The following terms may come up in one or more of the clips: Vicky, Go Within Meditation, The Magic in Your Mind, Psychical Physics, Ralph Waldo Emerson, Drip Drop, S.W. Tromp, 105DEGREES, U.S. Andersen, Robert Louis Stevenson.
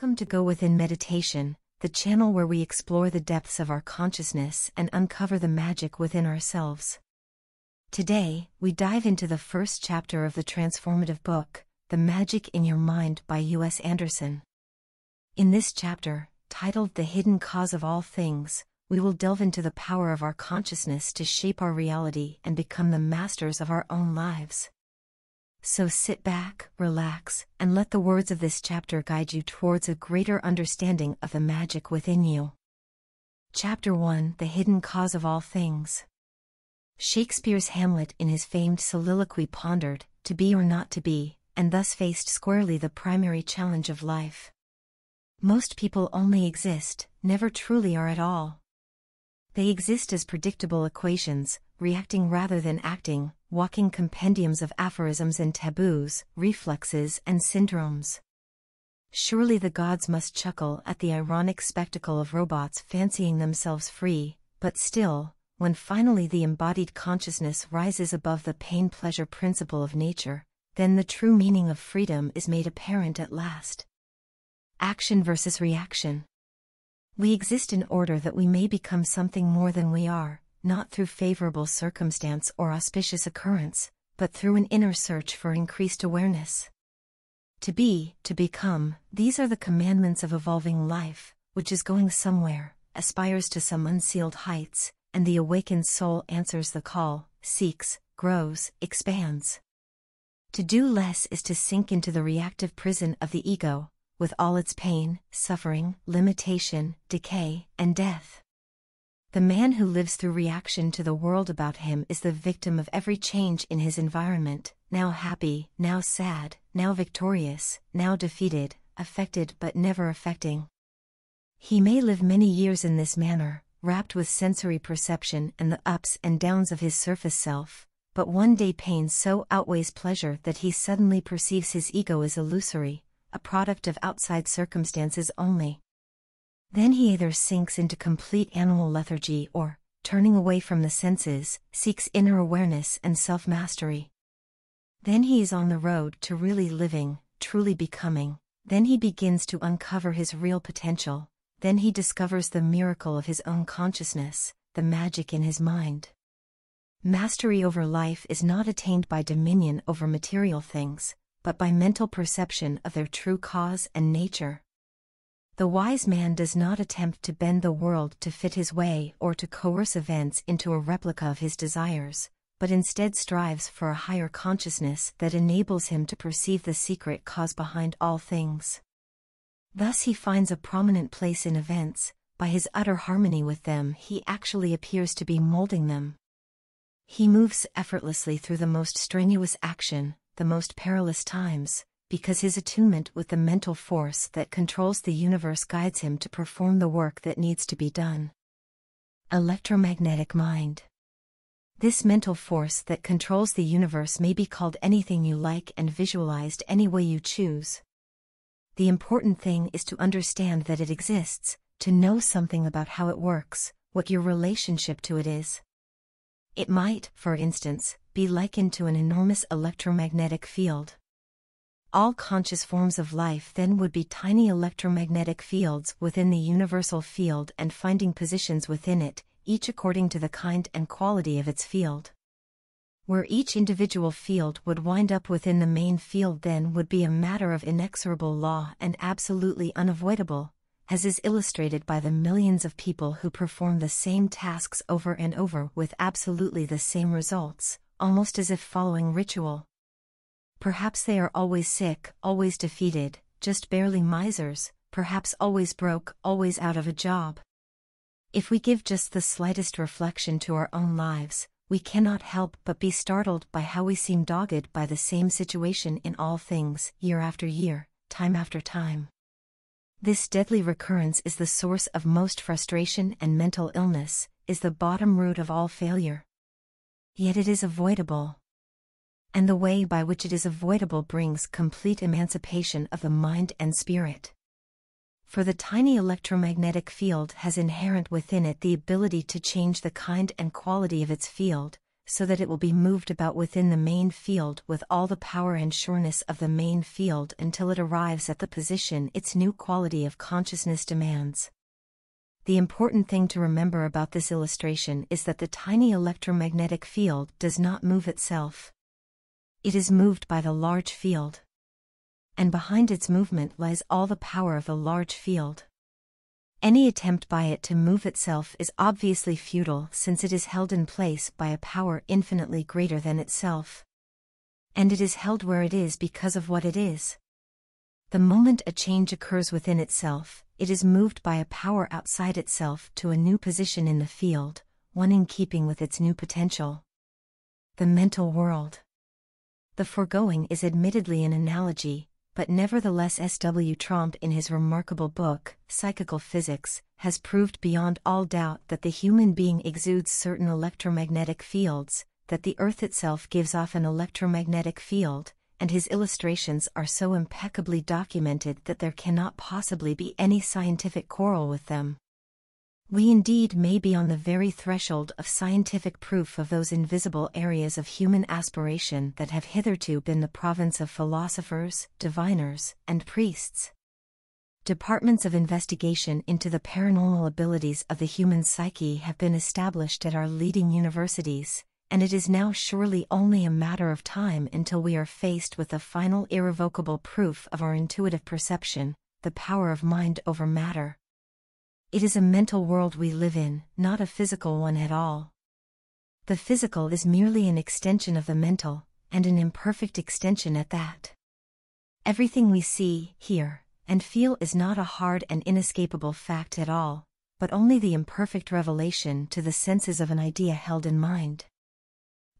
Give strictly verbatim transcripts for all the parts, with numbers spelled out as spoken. Welcome to Go Within Meditation, the channel where we explore the depths of our consciousness and uncover the magic within ourselves. Today, we dive into the first chapter of the transformative book, The Magic in Your Mind by U S Andersen. In this chapter, titled The Hidden Cause of All Things, we will delve into the power of our consciousness to shape our reality and become the masters of our own lives. So sit back, relax, and let the words of this chapter guide you towards a greater understanding of the magic within you. Chapter one: The Hidden Cause of All Things. Shakespeare's Hamlet in his famed soliloquy pondered, to be or not to be, and thus faced squarely the primary challenge of life. Most people only exist, never truly are at all. They exist as predictable equations, reacting rather than acting, walking compendiums of aphorisms and taboos, reflexes and syndromes. Surely the gods must chuckle at the ironic spectacle of robots fancying themselves free, but still, when finally the embodied consciousness rises above the pain-pleasure principle of nature, then the true meaning of freedom is made apparent at last. Action versus reaction. We exist in order that we may become something more than we are, not through favorable circumstance or auspicious occurrence, but through an inner search for increased awareness. To be, to become, these are the commandments of evolving life, which is going somewhere, aspires to some unsealed heights, and the awakened soul answers the call, seeks, grows, expands. To do less is to sink into the reactive prison of the ego, with all its pain, suffering, limitation, decay, and death. The man who lives through reaction to the world about him is the victim of every change in his environment, now happy, now sad, now victorious, now defeated, affected but never affecting. He may live many years in this manner, wrapped with sensory perception and the ups and downs of his surface self, but one day pain so outweighs pleasure that he suddenly perceives his ego is illusory, a product of outside circumstances only. Then he either sinks into complete animal lethargy or, turning away from the senses, seeks inner awareness and self-mastery. Then he is on the road to really living, truly becoming, then he begins to uncover his real potential, then he discovers the miracle of his own consciousness, the magic in his mind. Mastery over life is not attained by dominion over material things, but by mental perception of their true cause and nature. The wise man does not attempt to bend the world to fit his way or to coerce events into a replica of his desires, but instead strives for a higher consciousness that enables him to perceive the secret cause behind all things. Thus he finds a prominent place in events; by his utter harmony with them he actually appears to be molding them. He moves effortlessly through the most strenuous action, the most perilous times, because his attunement with the mental force that controls the universe guides him to perform the work that needs to be done. Electromagnetic mind. This mental force that controls the universe may be called anything you like and visualized any way you choose. The important thing is to understand that it exists, to know something about how it works, what your relationship to it is. It might, for instance, be likened to an enormous electromagnetic field. All conscious forms of life then would be tiny electromagnetic fields within the universal field and finding positions within it, each according to the kind and quality of its field. Where each individual field would wind up within the main field then would be a matter of inexorable law and absolutely unavoidable, as is illustrated by the millions of people who perform the same tasks over and over with absolutely the same results, almost as if following ritual. Perhaps they are always sick, always defeated, just barely misers, perhaps always broke, always out of a job. If we give just the slightest reflection to our own lives, we cannot help but be startled by how we seem dogged by the same situation in all things, year after year, time after time. This deadly recurrence is the source of most frustration and mental illness, is the bottom root of all failure. Yet it is avoidable. And the way by which it is avoidable brings complete emancipation of the mind and spirit. For the tiny electromagnetic field has inherent within it the ability to change the kind and quality of its field, so that it will be moved about within the main field with all the power and sureness of the main field until it arrives at the position its new quality of consciousness demands. The important thing to remember about this illustration is that the tiny electromagnetic field does not move itself. It is moved by the large field. And behind its movement lies all the power of the large field. Any attempt by it to move itself is obviously futile since it is held in place by a power infinitely greater than itself. And it is held where it is because of what it is. The moment a change occurs within itself, it is moved by a power outside itself to a new position in the field, one in keeping with its new potential. The mental world. The foregoing is admittedly an analogy, but nevertheless S W Tromp in his remarkable book, Psychical Physics, has proved beyond all doubt that the human being exudes certain electromagnetic fields, that the earth itself gives off an electromagnetic field, and his illustrations are so impeccably documented that there cannot possibly be any scientific quarrel with them. We indeed may be on the very threshold of scientific proof of those invisible areas of human aspiration that have hitherto been the province of philosophers, diviners, and priests. Departments of investigation into the paranormal abilities of the human psyche have been established at our leading universities, and it is now surely only a matter of time until we are faced with the final irrevocable proof of our intuitive perception, the power of mind over matter. It is a mental world we live in, not a physical one at all. The physical is merely an extension of the mental, and an imperfect extension at that. Everything we see, hear, and feel is not a hard and inescapable fact at all, but only the imperfect revelation to the senses of an idea held in mind.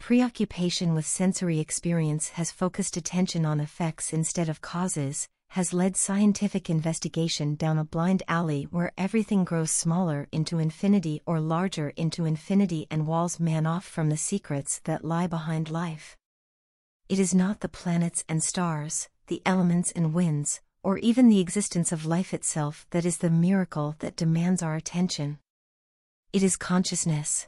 Preoccupation with sensory experience has focused attention on effects instead of causes, has led scientific investigation down a blind alley where everything grows smaller into infinity or larger into infinity and walls man off from the secrets that lie behind life. It is not the planets and stars, the elements and winds, or even the existence of life itself that is the miracle that demands our attention. It is consciousness.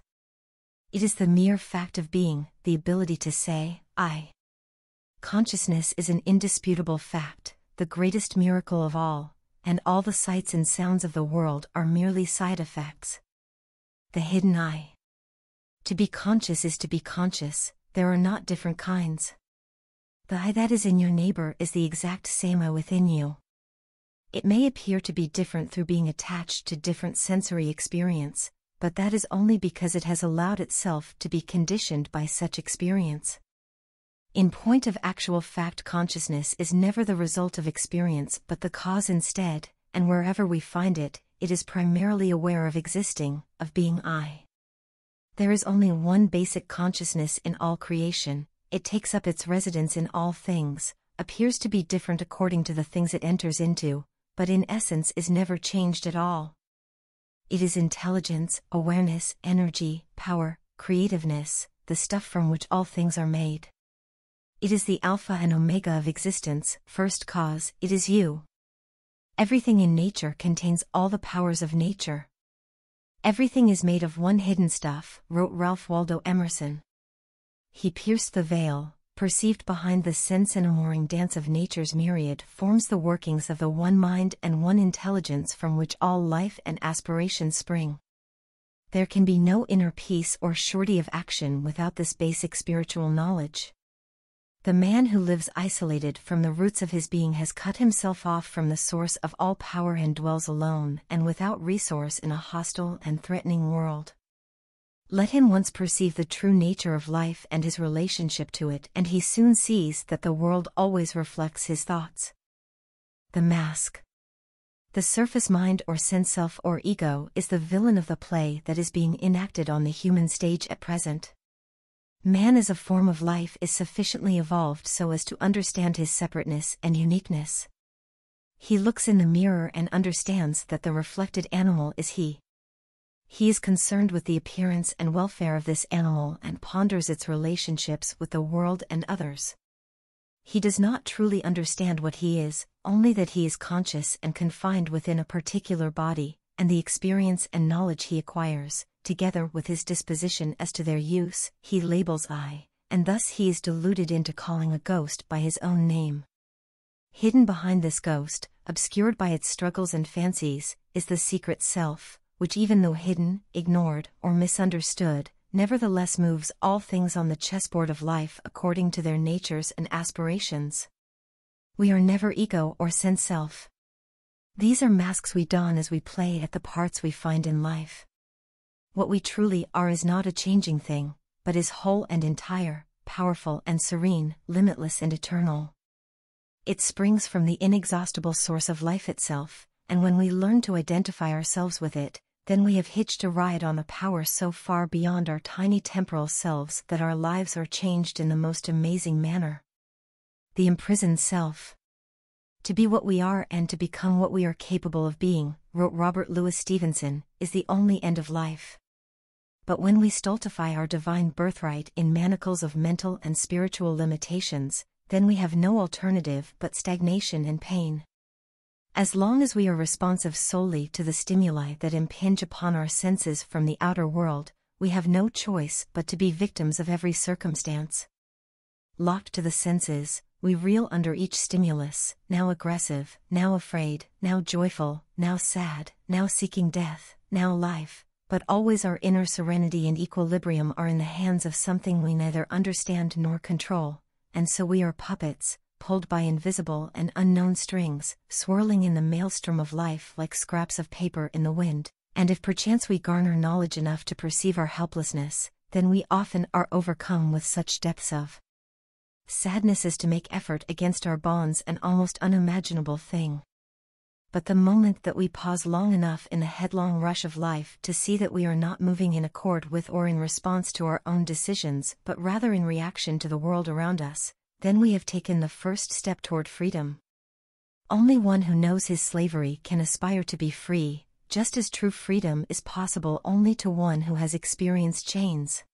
It is the mere fact of being, the ability to say, I. Consciousness is an indisputable fact, the greatest miracle of all, and all the sights and sounds of the world are merely side effects. The hidden I. To be conscious is to be conscious, there are not different kinds. The I that is in your neighbor is the exact same I within you. It may appear to be different through being attached to different sensory experience, but that is only because it has allowed itself to be conditioned by such experience. In point of actual fact, consciousness is never the result of experience but the cause instead, and wherever we find it, it is primarily aware of existing, of being I. There is only one basic consciousness in all creation, it takes up its residence in all things, appears to be different according to the things it enters into, but in essence is never changed at all. It is intelligence, awareness, energy, power, creativeness, the stuff from which all things are made. It is the alpha and omega of existence, first cause, it is you. Everything in nature contains all the powers of nature. Everything is made of one hidden stuff, wrote Ralph Waldo Emerson. He pierced the veil, perceived behind the sense-enamoring dance of nature's myriad forms the workings of the one mind and one intelligence from which all life and aspiration spring. There can be no inner peace or surety of action without this basic spiritual knowledge. The man who lives isolated from the roots of his being has cut himself off from the source of all power and dwells alone and without resource in a hostile and threatening world. Let him once perceive the true nature of life and his relationship to it, and he soon sees that the world always reflects his thoughts. The mask. The surface mind or sense-self or ego is the villain of the play that is being enacted on the human stage at present. Man as a form of life is sufficiently evolved so as to understand his separateness and uniqueness. He looks in the mirror and understands that the reflected animal is he. He is concerned with the appearance and welfare of this animal and ponders its relationships with the world and others. He does not truly understand what he is, only that he is conscious and confined within a particular body, and the experience and knowledge he acquires, together with his disposition as to their use, he labels I, and thus he is deluded into calling a ghost by his own name. Hidden behind this ghost, obscured by its struggles and fancies, is the secret self, which even though hidden, ignored, or misunderstood, nevertheless moves all things on the chessboard of life according to their natures and aspirations. We are never ego or sense-self. These are masks we don as we play at the parts we find in life. What we truly are is not a changing thing, but is whole and entire, powerful and serene, limitless and eternal. It springs from the inexhaustible source of life itself, and when we learn to identify ourselves with it, then we have hitched a ride on a power so far beyond our tiny temporal selves that our lives are changed in the most amazing manner. The imprisoned self. To be what we are and to become what we are capable of being, wrote Robert Louis Stevenson, is the only end of life. But when we stultify our divine birthright in manacles of mental and spiritual limitations, then we have no alternative but stagnation and pain. As long as we are responsive solely to the stimuli that impinge upon our senses from the outer world, we have no choice but to be victims of every circumstance. Locked to the senses, we reel under each stimulus, now aggressive, now afraid, now joyful, now sad, now seeking death, now life, but always our inner serenity and equilibrium are in the hands of something we neither understand nor control, and so we are puppets, pulled by invisible and unknown strings, swirling in the maelstrom of life like scraps of paper in the wind, and if perchance we garner knowledge enough to perceive our helplessness, then we often are overcome with such depths of sadness as to make effort against our bonds an almost unimaginable thing. But the moment that we pause long enough in the headlong rush of life to see that we are not moving in accord with or in response to our own decisions but rather in reaction to the world around us, then we have taken the first step toward freedom. Only one who knows his slavery can aspire to be free, just as true freedom is possible only to one who has experienced chains.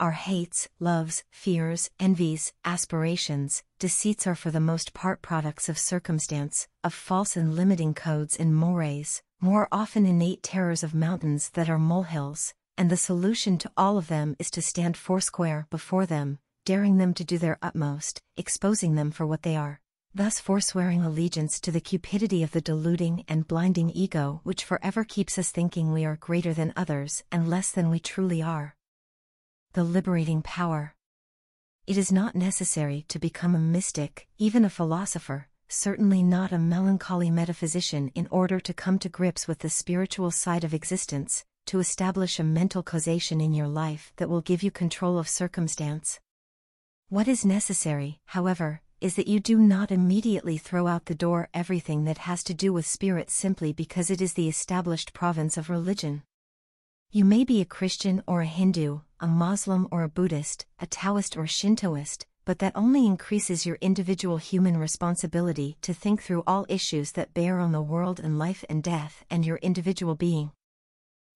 Our hates, loves, fears, envies, aspirations, deceits are for the most part products of circumstance, of false and limiting codes and mores, more often innate terrors of mountains that are molehills, and the solution to all of them is to stand foursquare before them, daring them to do their utmost, exposing them for what they are, thus forswearing allegiance to the cupidity of the deluding and blinding ego which forever keeps us thinking we are greater than others and less than we truly are. The liberating power. It is not necessary to become a mystic, even a philosopher, certainly not a melancholy metaphysician, in order to come to grips with the spiritual side of existence, to establish a mental causation in your life that will give you control of circumstance. What is necessary, however, is that you do not immediately throw out the door everything that has to do with spirit simply because it is the established province of religion. You may be a Christian or a Hindu, a Muslim or a Buddhist, a Taoist or Shintoist, but that only increases your individual human responsibility to think through all issues that bear on the world and life and death and your individual being.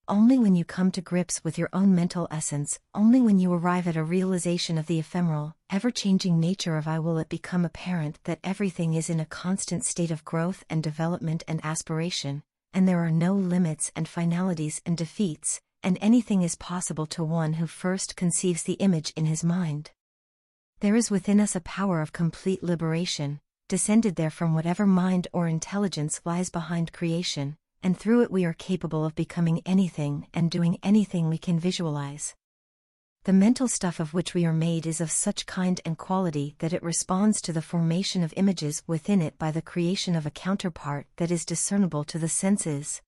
Only when you come to grips with your own mental essence, only when you arrive at a realization of the ephemeral, ever-changing nature of I will it become apparent that everything is in a constant state of growth and development and aspiration, and there are no limits and finalities and defeats, and anything is possible to one who first conceives the image in his mind. There is within us a power of complete liberation, descended there from whatever mind or intelligence lies behind creation, and through it we are capable of becoming anything and doing anything we can visualize. The mental stuff of which we are made is of such kind and quality that it responds to the formation of images within it by the creation of a counterpart that is discernible to the senses.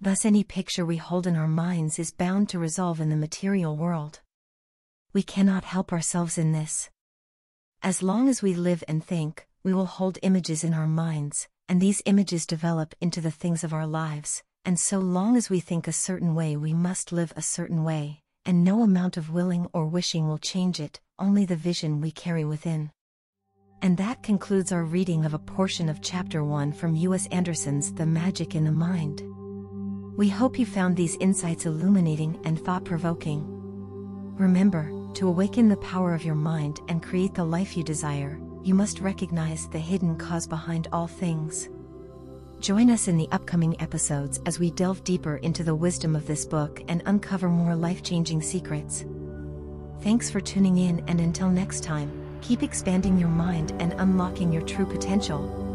Thus any picture we hold in our minds is bound to resolve in the material world. We cannot help ourselves in this. As long as we live and think, we will hold images in our minds, and these images develop into the things of our lives, and so long as we think a certain way we must live a certain way, and no amount of willing or wishing will change it, only the vision we carry within. And that concludes our reading of a portion of Chapter one from U S Andersen's The Magic in the Mind. We hope you found these insights illuminating and thought-provoking. Remember, to awaken the power of your mind and create the life you desire, you must recognize the hidden cause behind all things. Join us in the upcoming episodes as we delve deeper into the wisdom of this book and uncover more life-changing secrets. Thanks for tuning in, and until next time, keep expanding your mind and unlocking your true potential.